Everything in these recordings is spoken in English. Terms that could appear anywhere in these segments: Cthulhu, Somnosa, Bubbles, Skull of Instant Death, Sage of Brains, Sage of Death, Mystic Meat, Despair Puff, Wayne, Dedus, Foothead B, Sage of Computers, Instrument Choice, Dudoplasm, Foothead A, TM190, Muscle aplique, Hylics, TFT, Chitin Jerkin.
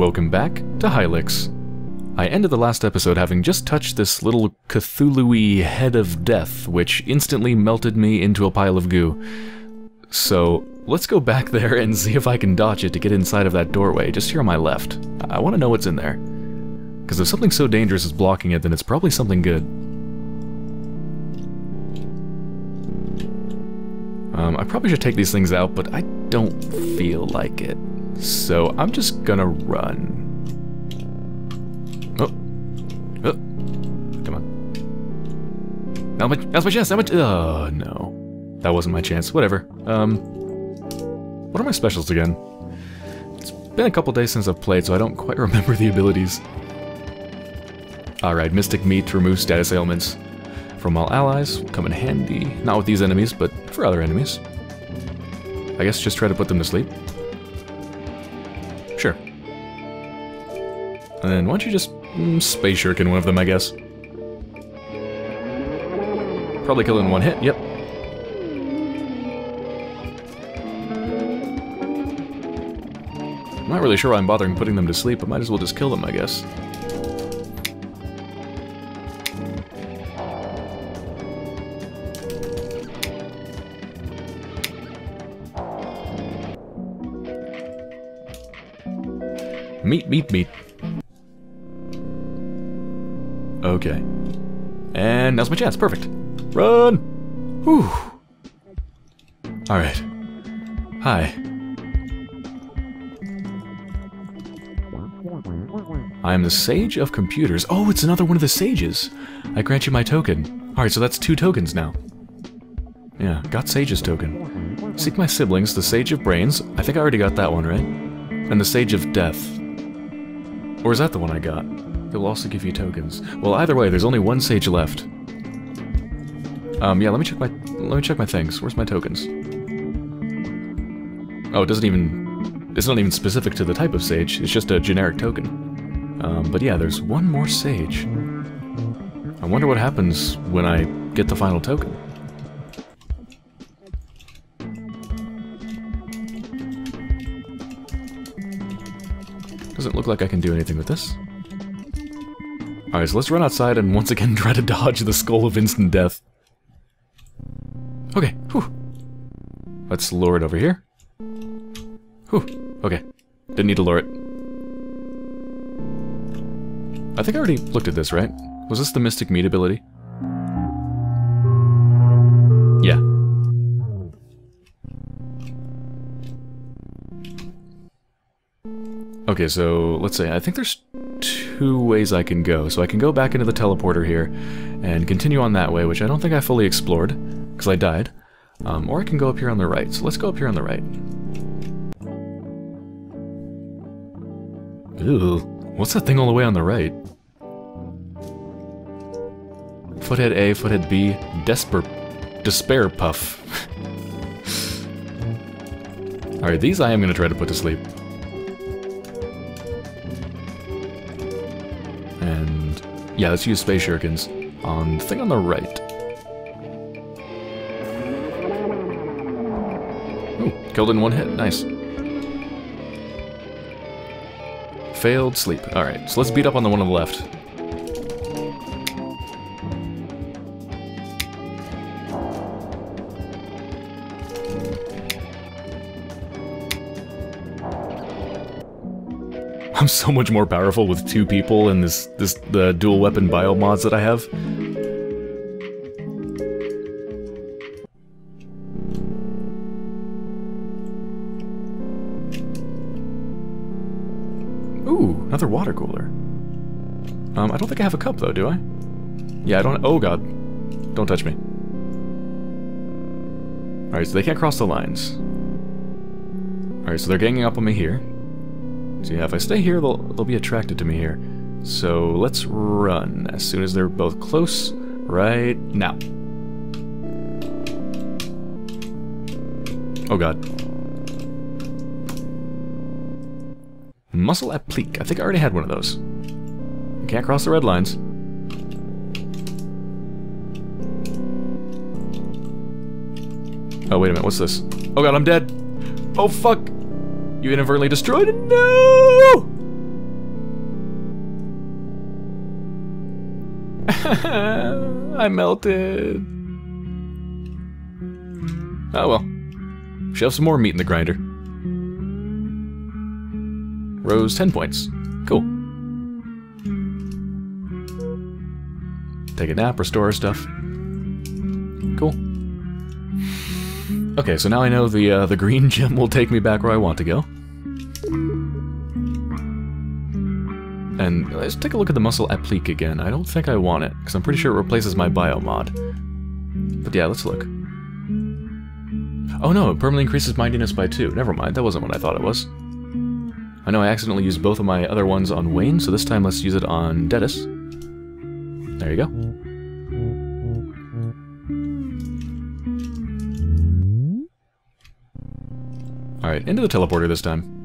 Welcome back to Hylics. I ended the last episode having just touched this little Cthulhu-y head of death, which instantly melted me into a pile of goo. So let's go back there and see if I can dodge it to get inside of that doorway just here on my left. I want to know what's in there. Because if something so dangerous is blocking it, then it's probably something good. I probably should take these things out, but I don't feel like it. So I'm just gonna run. Oh, come on. That was my chance, oh no. That wasn't my chance, whatever. What are my specials again? It's been a couple days since I've played, so I don't quite remember the abilities. Alright, Mystic Meat removes status ailments from all allies, will come in handy. Not with these enemies, but for other enemies. I guess just try to put them to sleep. Sure. And then why don't you just space shuriken one of them, I guess. Probably kill it in one hit, yep. I'm not really sure why I'm bothering putting them to sleep, but might as well just kill them, I guess. Meat. Okay. And now's my chance, perfect. Run! Whew. Alright. Hi. I am the Sage of Computers. Oh, it's another one of the Sages! I grant you my token. Alright, so that's two tokens now. Yeah, got Sage's token. Seek my siblings, the Sage of Brains. I think I already got that one, right? And the Sage of Death. Or is that the one I got? They'll also give you tokens. Well, either way, there's only one sage left. Yeah, let me check my things. Where's my tokens? Oh, it doesn't even... It's not even specific to the type of sage. It's just a generic token. But yeah, there's one more sage. I wonder what happens when I get the final token. Doesn't look like I can do anything with this. Alright, so let's run outside and once again try to dodge the Skull of Instant Death. Okay, whew. Let's lure it over here. Whew, okay. Didn't need to lure it. I think I already looked at this, right? Was this the Mystic Meat ability? Yeah. Okay, so let's say, I think there's two ways I can go. So I can go back into the teleporter here and continue on that way, which I don't think I fully explored, because I died. Or I can go up here on the right. So let's go up here on the right. Ew, what's that thing all the way on the right? Foothead A, Foothead B, Despair Puff. Alright, these I am going to try to put to sleep. And yeah, let's use space shurikens on the thing on the right. Ooh, killed in one hit, nice. Failed sleep. Alright, so let's beat up on the one on the left. I'm so much more powerful with two people and the dual weapon bio mods that I have. Ooh, another water cooler. I don't think I have a cup though, do I? Yeah, I don't. Oh god, don't touch me. All right, so they can't cross the lines. All right, so they're ganging up on me here. So yeah, if I stay here, they'll be attracted to me here. So let's run as soon as they're both close right now. Oh god. Muscle aplique. I think I already had one of those. You can't cross the red lines. Oh, wait a minute. What's this? Oh god, I'm dead. Oh fuck. You inadvertently destroyed it? No! I melted. Oh well. Shove some more meat in the grinder. Rose 10 points. Cool. Take a nap, restore stuff. Cool. Okay, so now I know the green gem will take me back where I want to go. And let's take a look at the muscle aplique again. I don't think I want it, because I'm pretty sure it replaces my bio mod. But yeah, let's look. Oh no, it permanently increases mindiness by 2. Never mind, that wasn't what I thought it was. I know I accidentally used both of my other ones on Wayne, so this time let's use it on Dedus. There you go. Alright, into the teleporter this time.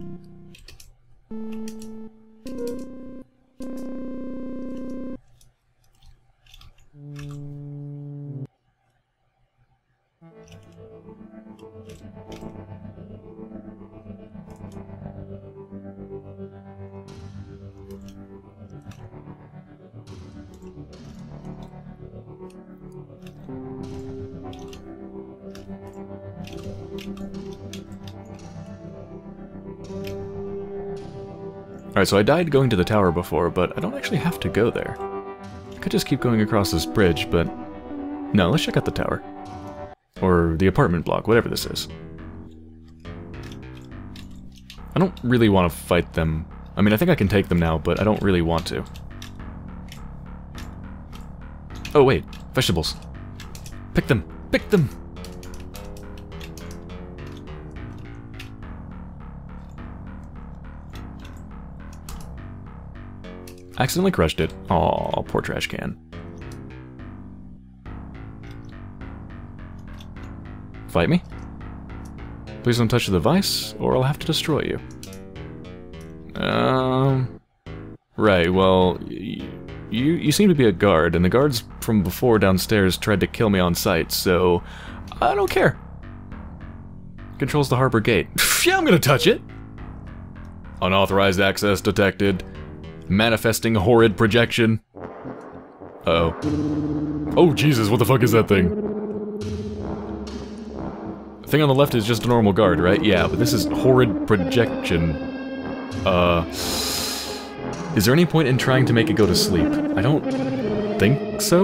Alright, so I died going to the tower before, but I don't actually have to go there. I could just keep going across this bridge, but... no, let's check out the tower. Or the apartment block, whatever this is. I don't really want to fight them. I mean, I think I can take them now, but I don't really want to. Oh wait, vegetables. Pick them! Pick them! Accidentally crushed it. Aw, poor trash can. Fight me? Please don't touch the device, or I'll have to destroy you. Right, well... You seem to be a guard, and the guards from before downstairs tried to kill me on sight, so... I don't care. Controls the harbor gate. Yeah, I'm gonna touch it! Unauthorized access detected. Manifesting horrid projection. Uh-oh. Oh, Jesus, what the fuck is that thing? The thing on the left is just a normal guard, right? Yeah, but this is horrid projection. Is there any point in trying to make it go to sleep? I don't think so?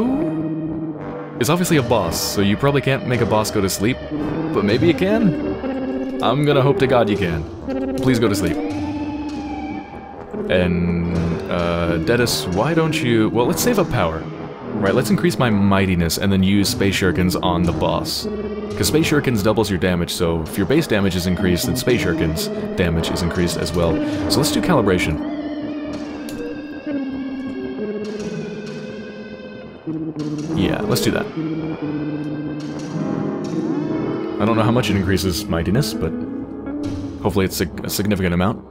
It's obviously a boss, so you probably can't make a boss go to sleep, but maybe you can? I'm gonna hope to God you can. Please go to sleep. And, Dedus, why don't you... well, let's save up power. Right, let's increase my mightiness and then use Space Shurikens on the boss. Because Space Shurikens doubles your damage, so if your base damage is increased, then Space Shurikens damage is increased as well. So let's do calibration. Yeah, let's do that. I don't know how much it increases mightiness, but... hopefully it's a significant amount.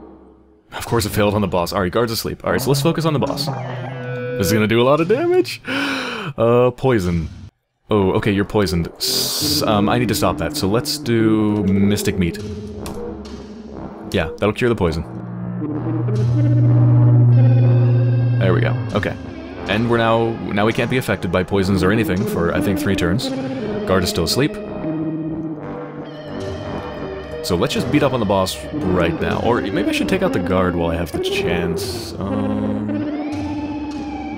Of course it failed on the boss. Alright, guard's asleep. Alright, so let's focus on the boss. This is gonna do a lot of damage! Poison. Oh, okay, you're poisoned. I need to stop that, so let's do... Mystic Meat. Yeah, that'll cure the poison. There we go, okay. And we're now we can't be affected by poisons or anything for, I think, 3 turns. Guard is still asleep. So let's just beat up on the boss right now. Or maybe I should take out the guard while I have the chance.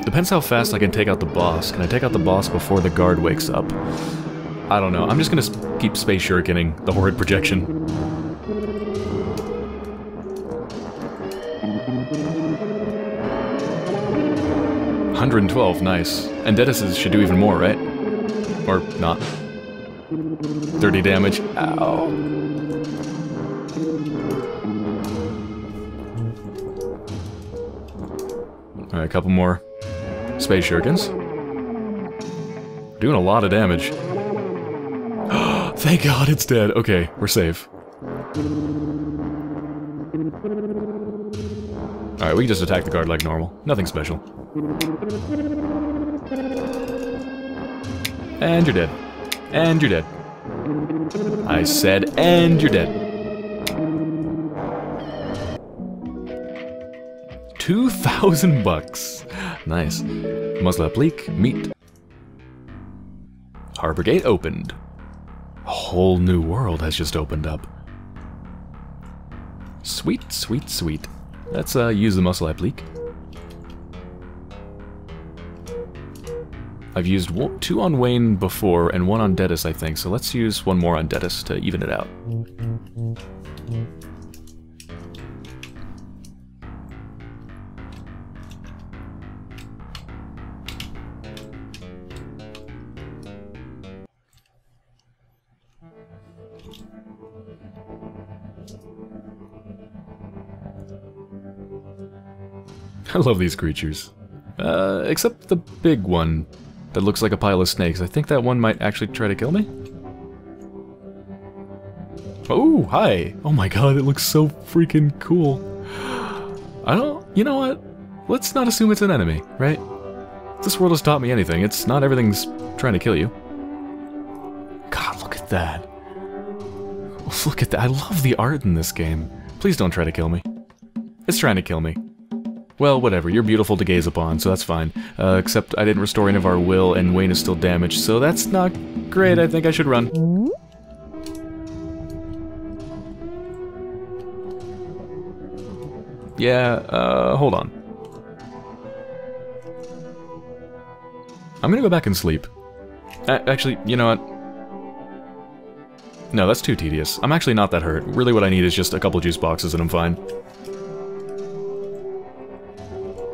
Depends how fast I can take out the boss. Can I take out the boss before the guard wakes up? I don't know. I'm just going to keep Space Shurikening the horrid projection. $112, nice. And Dedus's should do even more, right? Or not. 30 damage. Ow. Alright, a couple more Space Shurikens. Doing a lot of damage. Thank God it's dead! Okay, we're safe. Alright, we can just attack the guard like normal. Nothing special. And you're dead. And you're dead. I said, and you're dead. 2,000 bucks. Nice. Muscle aplique, meat, Harbor Gate opened. A whole new world has just opened up. Sweet, sweet, sweet. Let's use the muscle aplique. I've used two on Wayne before and one on Dedus, I think, so let's use one more on Dedus to even it out. I love these creatures. Except the big one that looks like a pile of snakes. I think that one might actually try to kill me. Oh, hi! Oh my god, it looks so freaking cool. You know what? Let's not assume it's an enemy, right? If this world has taught me anything, it's not everything's trying to kill you. God, look at that. Look at that. I love the art in this game. Please don't try to kill me. It's trying to kill me. Well, whatever, you're beautiful to gaze upon, so that's fine. Except I didn't restore any of our will, and Wayne is still damaged, so that's not great. I think I should run. Yeah, hold on. I'm gonna go back and sleep. Actually, you know what? No, that's too tedious. I'm actually not that hurt. Really what I need is just a couple juice boxes and I'm fine.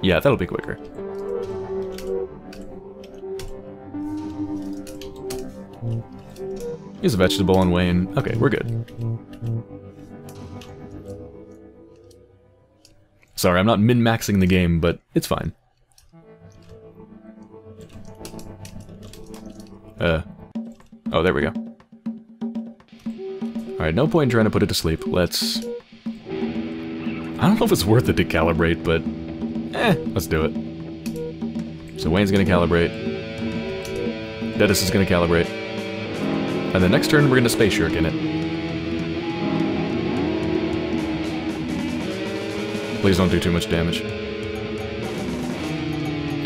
Yeah, that'll be quicker. Here's a vegetable on Wayne. Okay, we're good. Sorry, I'm not min-maxing the game, but it's fine. Oh, there we go. Alright, no point in trying to put it to sleep. Let's... I don't know if it's worth it to calibrate, but... let's do it. So Wayne's gonna calibrate. Dedus is gonna calibrate. And the next turn we're gonna Space Shuriken it. Please don't do too much damage.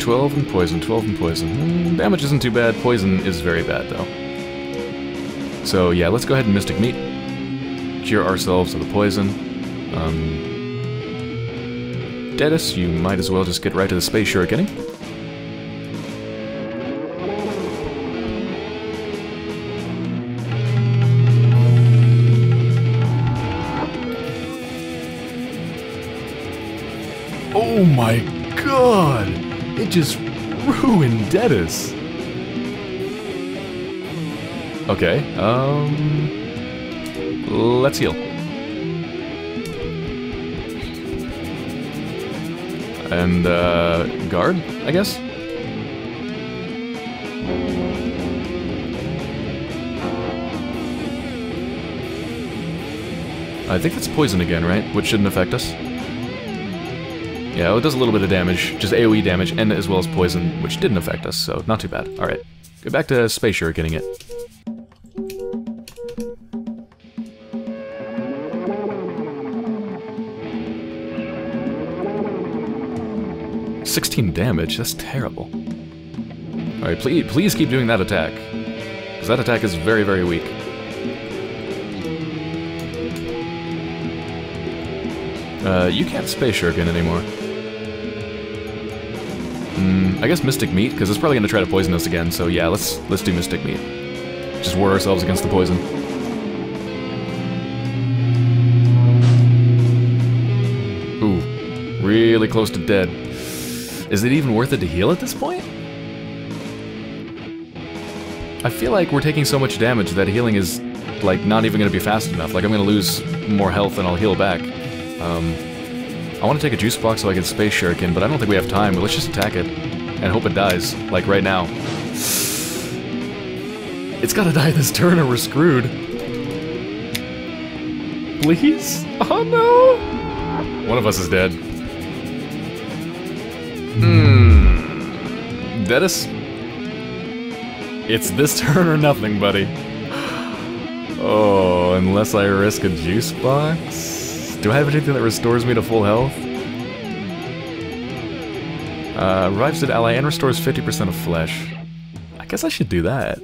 12 and poison, 12 and poison. Damage isn't too bad, poison is very bad though. So yeah, let's go ahead and Mystic Meat. Cure ourselves of the poison. Dedus, you might as well just get right to the space shuriken. Oh my god! It just ruined Dedus! Okay, let's heal. And, guard, I guess? I think that's poison again, right? Which shouldn't affect us. Yeah, well, it does a little bit of damage, just AoE damage, and as well as poison, which didn't affect us, so not too bad. Alright, go back to Space Shuriken getting it. Damage, that's terrible. Alright, please keep doing that attack. Because that attack is very, very weak. You can't Space Shuriken anymore. I guess Mystic Meat, because it's probably going to try to poison us again, so yeah, let's do Mystic Meat. Just ward ourselves against the poison. Ooh, really close to dead. Is it even worth it to heal at this point? I feel like we're taking so much damage that healing is, like, not even going to be fast enough. Like, I'm going to lose more health and I'll heal back. I want to take a juice box so I can Space Shuriken, but I don't think we have time. Let's just attack it and hope it dies, like, right now. It's got to die this turn or we're screwed. Please? Oh no! One of us is dead. Dedus? It's this turn or nothing, buddy. Oh, unless I risk a juice box? Do I have anything that restores me to full health? Revives an ally and restores 50% of flesh. I guess I should do that.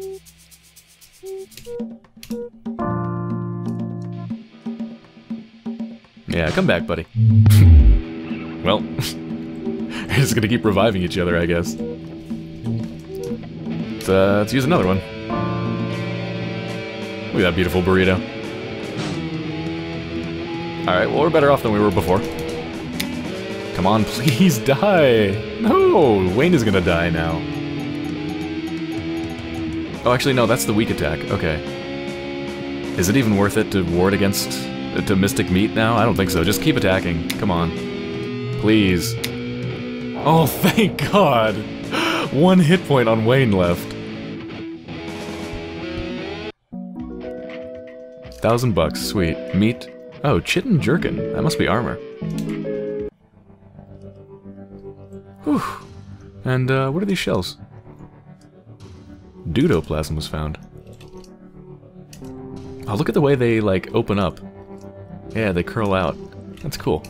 Yeah, come back, buddy. Well, we're just gonna keep reviving each other, I guess. Let's use another one. Look at that beautiful burrito. Alright, well, we're better off than we were before. Come on, please die! No! Wayne is gonna die now. Oh, actually, no, that's the weak attack. Okay. Is it even worth it to ward against... to Mystic Meat now? I don't think so. Just keep attacking. Come on. Please. Oh, thank God! One hit point on Wayne left. 1,000 bucks. Sweet. Meat. Oh, Chitin Jerkin. That must be armor. Whew. And, what are these shells? Dudoplasm was found. Oh, look at the way they, like, open up. Yeah, they curl out. That's cool.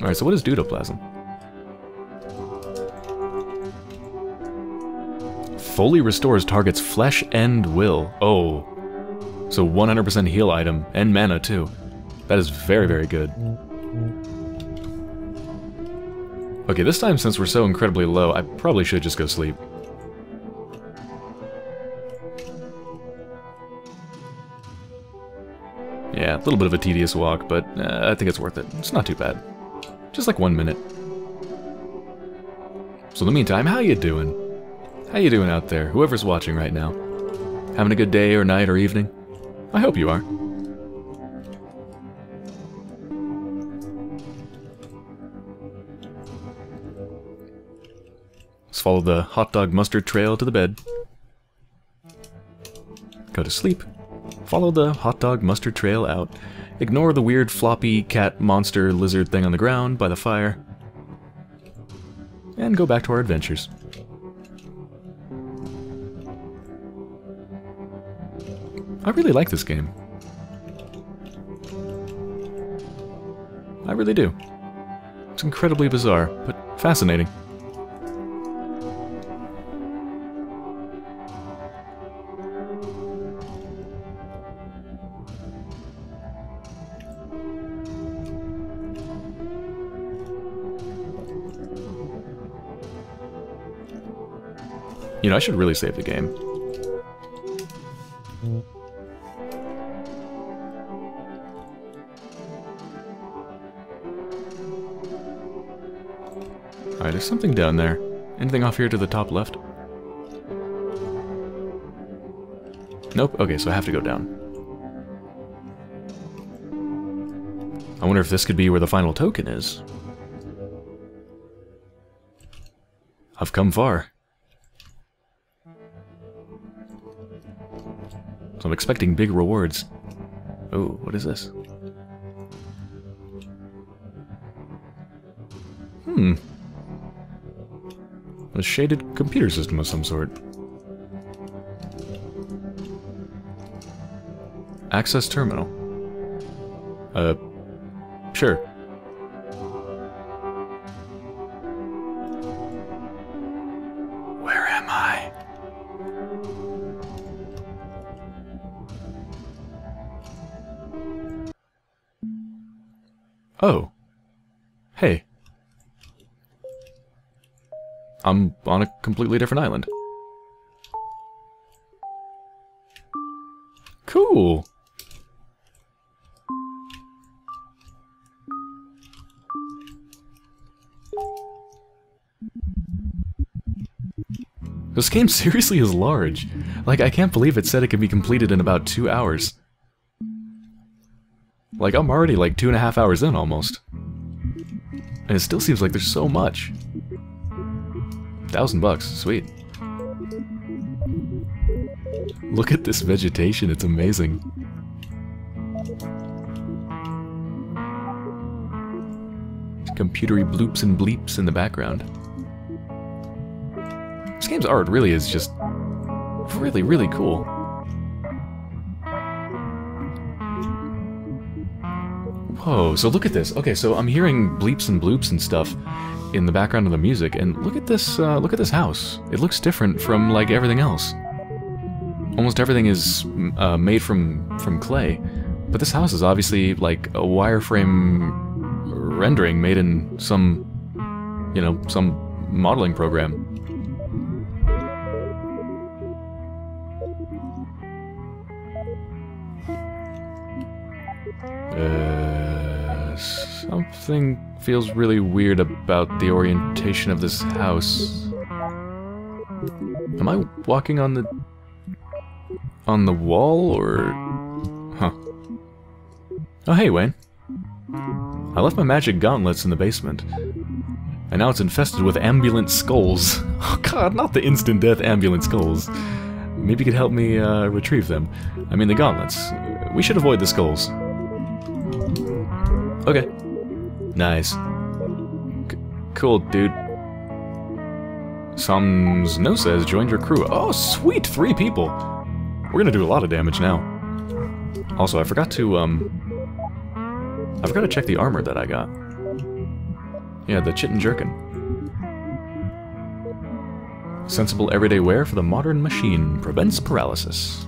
Alright, so what is Dudoplasm? Fully restores target's flesh and will. Oh. So 100% heal item, and mana too. That is very, very good. Okay, this time since we're so incredibly low, I probably should just go sleep. Yeah, a little bit of a tedious walk, but I think it's worth it. It's not too bad. Just like 1 minute. So in the meantime, how you doing? How you doing out there, whoever's watching right now? Having a good day or night or evening? I hope you are. Let's follow the hot dog mustard trail to the bed. Go to sleep. Follow the hot dog mustard trail out. Ignore the weird floppy cat monster lizard thing on the ground by the fire. And go back to our adventures. I really like this game. I really do. It's incredibly bizarre, but fascinating. You know, I should really save the game. Alright, there's something down there. Anything off here to the top left? Nope. Okay, so I have to go down. I wonder if this could be where the final token is. I've come far. So I'm expecting big rewards. Oh, what is this? Hmm. A shaded computer system of some sort. Access terminal. Sure. Where am I? Oh. Hey. I'm on a completely different island. Cool! This game seriously is large. Like, I can't believe it said it could be completed in about 2 hours. Like, I'm already like 2.5 hours in, almost. And it still seems like there's so much. 1,000 bucks, sweet. Look at this vegetation, it's amazing. Computery bloops and bleeps in the background. This game's art really is just really, really cool. Whoa, so look at this. Okay, so I'm hearing bleeps and bloops and stuff in the background of the music, and look at this house. It looks different from, like, everything else. Almost everything is made from clay, But this house is obviously like a wireframe rendering made in some, you know, some modeling program. Something feels really weird about the orientation of this house. Am I walking on the wall, or... Huh. Oh, hey, Wayne. I left my magic gauntlets in the basement, and now it's infested with ambulant skulls. Oh god, not the instant death ambulant skulls. Maybe you could help me retrieve them. I mean the gauntlets. We should avoid the skulls. Okay. Nice. Cool, dude. Somnosa has joined your crew. Oh, sweet! 3 people! We're gonna do a lot of damage now. Also, I forgot to, check the armor that I got. Yeah, the Chitin Jerkin. Sensible everyday wear for the modern machine. Prevents paralysis.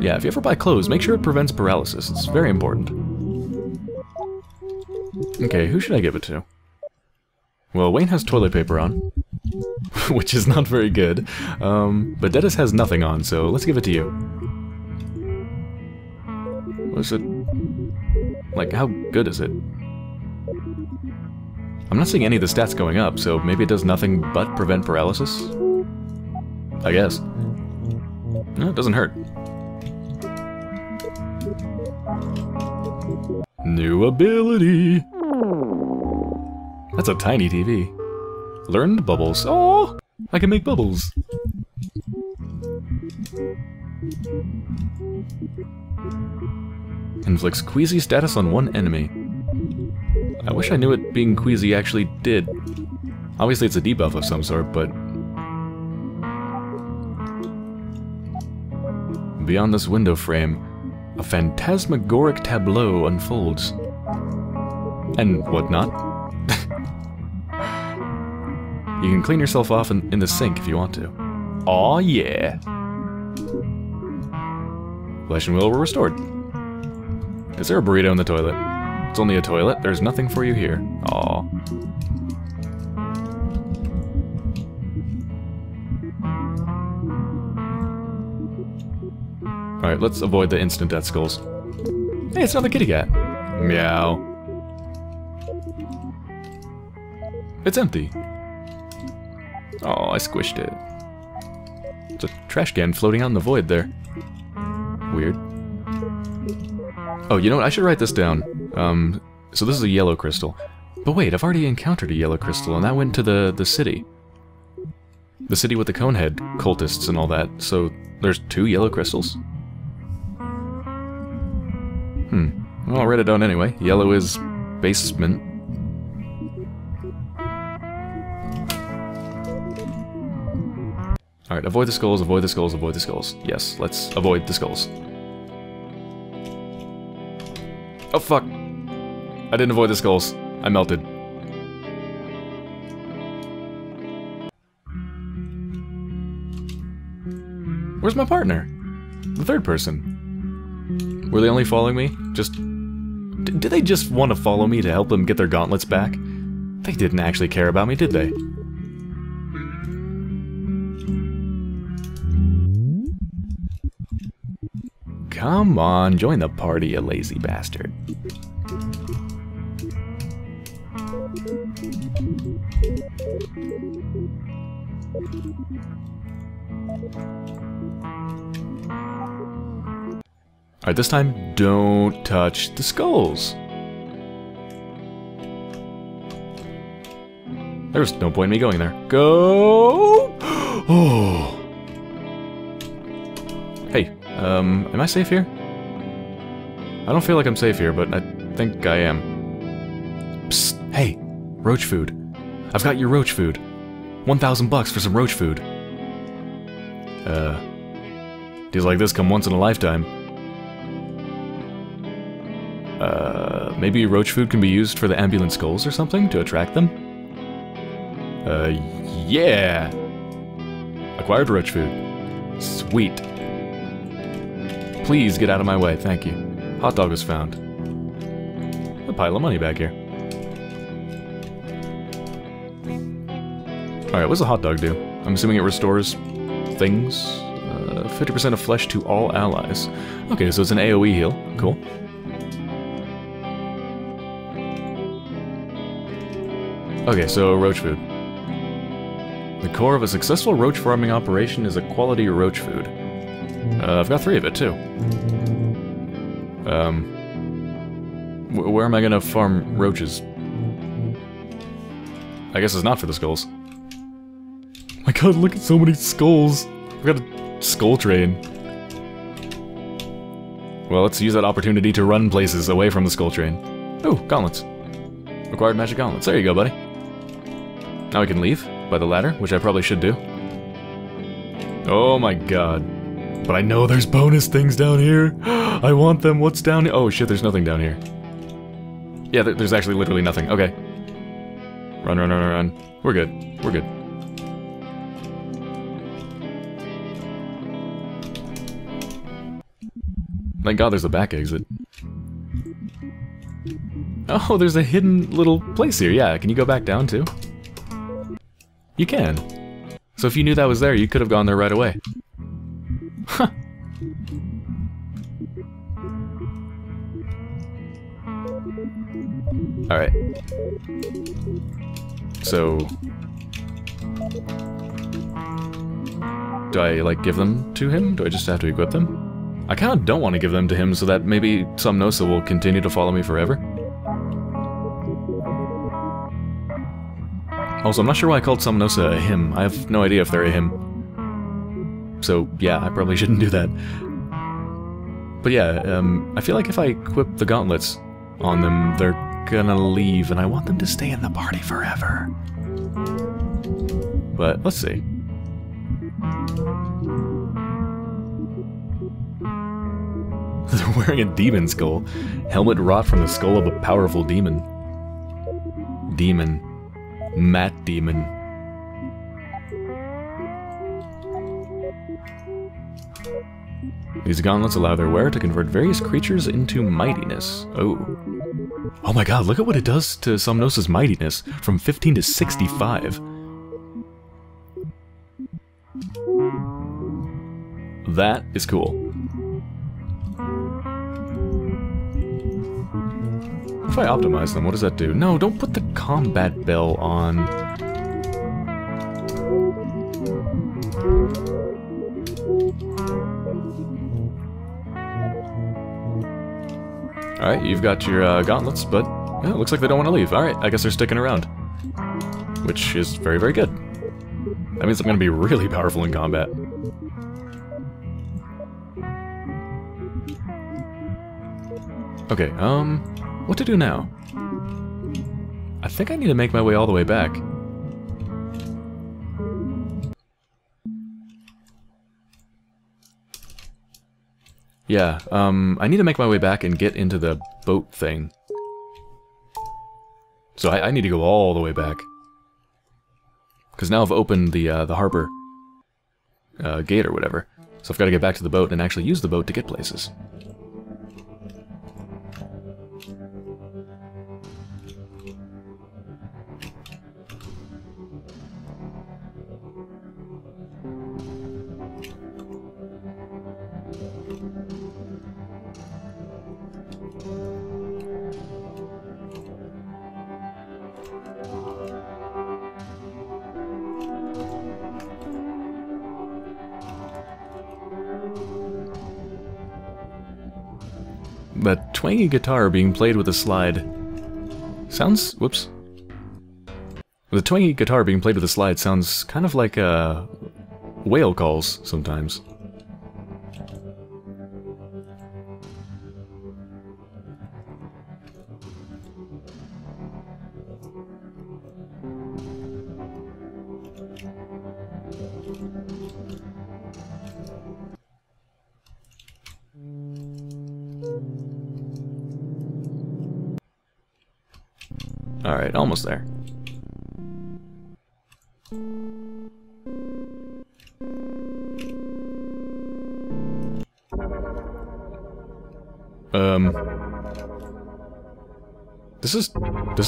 Yeah, if you ever buy clothes, make sure it prevents paralysis. It's very important. Okay, who should I give it to? Well, Wayne has toilet paper on, which is not very good. But Dedus has nothing on, so let's give it to you. What is it? Like, how good is it? I'm not seeing any of the stats going up, so maybe it does nothing but prevent paralysis? I guess. No, it doesn't hurt. New ability! That's a tiny TV. Learned bubbles. Oh, I can make bubbles! Inflicts queasy status on one enemy. I wish I knew what being queasy actually did. Obviously it's a debuff of some sort, but... Beyond this window frame, a phantasmagoric tableau unfolds. And whatnot. You can clean yourself off in the sink if you want to. Aw, yeah! Flesh and will were restored. Is there a burrito in the toilet? It's only a toilet, there's nothing for you here. Aw. Alright, let's avoid the instant death skulls. Hey, it's another kitty cat! Meow. It's empty. Oh, I squished it. It's a trash can floating out in the void there. Weird. Oh, you know what? I should write this down. So this is a yellow crystal. But wait, I've already encountered a yellow crystal, and that went to the city. The city with the conehead cultists and all that, so there's 2 yellow crystals? Well, I'll write it down anyway. Yellow is basement. Alright, avoid the skulls, avoid the skulls, avoid the skulls. Yes, let's avoid the skulls. Oh fuck! I didn't avoid the skulls. I melted. Where's my partner? The third person. Were they only following me? Just... Did they just want to follow me to help them get their gauntlets back? They didn't actually care about me, did they? Come on, join the party, you lazy bastard. Alright, this time, don't touch the skulls. There's no point in me going there. Go! Oh! Hey, am I safe here? I don't feel like I'm safe here, but I think I am. Psst, hey, roach food. I've got your roach food. 1,000 bucks for some roach food. Deals like this come once in a lifetime. Maybe roach food can be used for the ambulant skulls or something to attract them? Yeah! Acquired roach food. Sweet. Please get out of my way, thank you. Hot dog was found. A pile of money back here. Alright, what's a hot dog do? I'm assuming it restores things. 50% of flesh to all allies. Okay, so it's an AoE heal. Cool. Okay, so roach food. The core of a successful roach farming operation is a quality roach food. I've got 3 of it, too. Where am I gonna farm roaches? I guess it's not for the skulls. My god, look at so many skulls! I've got a skull train. Well, let's use that opportunity to run places away from the skull train. Ooh, gauntlets. Required magic gauntlets. There you go, buddy. Now we can leave by the ladder, which I probably should do. Oh my god. But I know there's bonus things down here. I want them. What's down here? Oh shit, there's nothing down here. Yeah, there's actually literally nothing. Okay. Run, run, run, run, run. We're good. We're good. Thank god there's a back exit. Oh, there's a hidden little place here. Yeah, can you go back down too? You can. So if you knew that was there, you could have gone there right away. Huh. Alright. So... do I, like, give them to him? Do I just have to equip them? I kinda don't want to give them to him so that maybe Somnosa will continue to follow me forever. Also, I'm not sure why I called Somnosa a him. I have no idea if they're a him. So, yeah, I probably shouldn't do that. But yeah, I feel like if I equip the gauntlets on them, they're gonna leave, and I want them to stay in the party forever. But, let's see. They're wearing a demon skull. Helmet wrought from the skull of a powerful demon. Demon. Matt Demon. These gauntlets allow their wearer to convert various creatures into mightiness. Oh. Oh my god, look at what it does to Somnosa's mightiness. From 15 to 65. That is cool. If I optimize them, what does that do? No, don't put the combat bell on. Alright, you've got your gauntlets, but yeah, it looks like they don't want to leave. Alright, I guess they're sticking around. Which is very, very good. That means I'm going to be really powerful in combat. Okay, what to do now? I think I need to make my way all the way back. Yeah, I need to make my way back and get into the boat thing. So I need to go all the way back. Because now I've opened the harbor gate or whatever. So I've got to get back to the boat and actually use the boat to get places. That twangy guitar being played with a slide sounds... whoops. The twangy guitar being played with a slide sounds kind of like, whale calls sometimes. Alright, almost there. This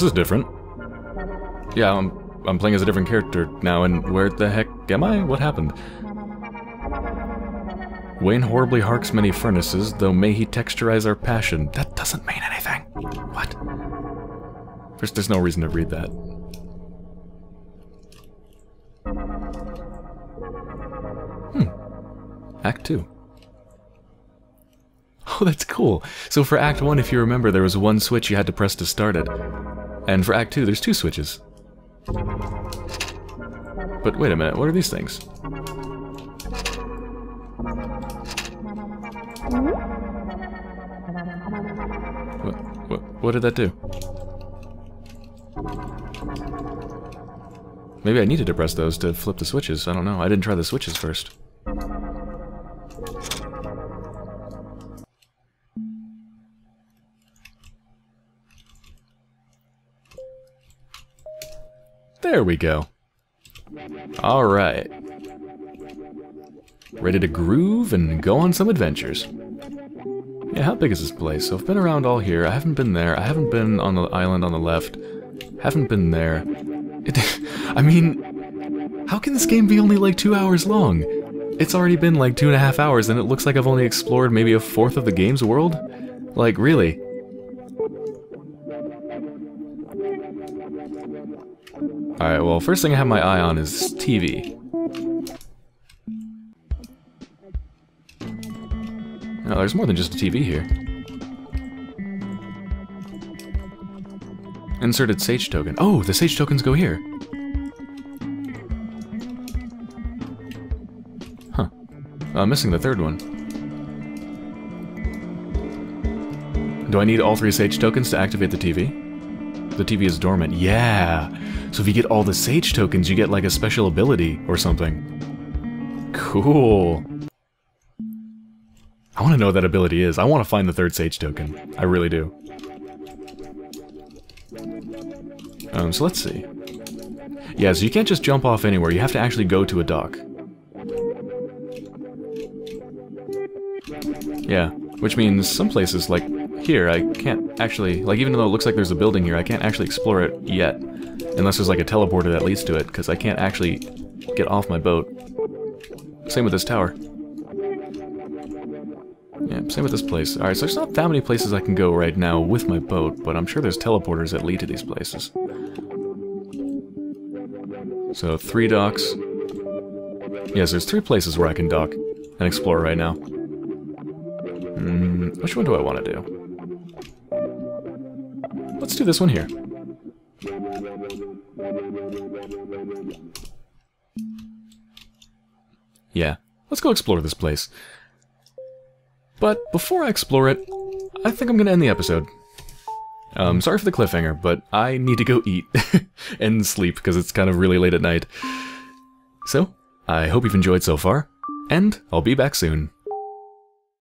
is different. Yeah, I'm playing as a different character now, and where the heck am I? What happened? Wayne horribly harks many furnaces, though may he texturize our passion. That doesn't mean anything. What? First, there's no reason to read that. Act 2. Oh, that's cool. So for Act 1, if you remember, there was one switch you had to press to start it. And for Act 2, there's two switches. But wait a minute, what are these things? What did that do? Maybe I needed to press those to flip the switches, I don't know. I didn't try the switches first. There we go. Alright. Ready to groove and go on some adventures. Yeah, how big is this place? So I've been around all here. I haven't been there. I haven't been on the island on the left. Haven't been there. I mean, how can this game be only like 2 hours long? It's already been like 2.5 hours and it looks like I've only explored maybe a fourth of the game's world? Like, really? Alright, well, first thing I have my eye on is TV. No, there's more than just a TV here. Inserted Sage token. Oh, the Sage tokens go here. Huh. Missing the third one. Do I need all 3 Sage tokens to activate the TV? The TV is dormant. Yeah! So if you get all the Sage tokens, you get like a special ability or something. Cool! I want to know what that ability is. I want to find the 3rd Sage token. I really do. So let's see. Yeah, so you can't just jump off anywhere. You have to actually go to a dock. Yeah, which means some places like here, I can't actually, like, even though it looks like there's a building here, I can't actually explore it yet. Unless there's like a teleporter that leads to it, because I can't actually get off my boat. Same with this tower. Yeah, same with this place. Alright, so there's not that many places I can go right now with my boat, but I'm sure there's teleporters that lead to these places. So, 3 docks. Yes, there's 3 places where I can dock and explore right now. Which one do I want to do? Let's do this one here. Yeah, let's go explore this place. But before I explore it, I think I'm gonna end the episode. Sorry for the cliffhanger, but I need to go eat and sleep because it's kind of really late at night. So, I hope you've enjoyed so far, and I'll be back soon.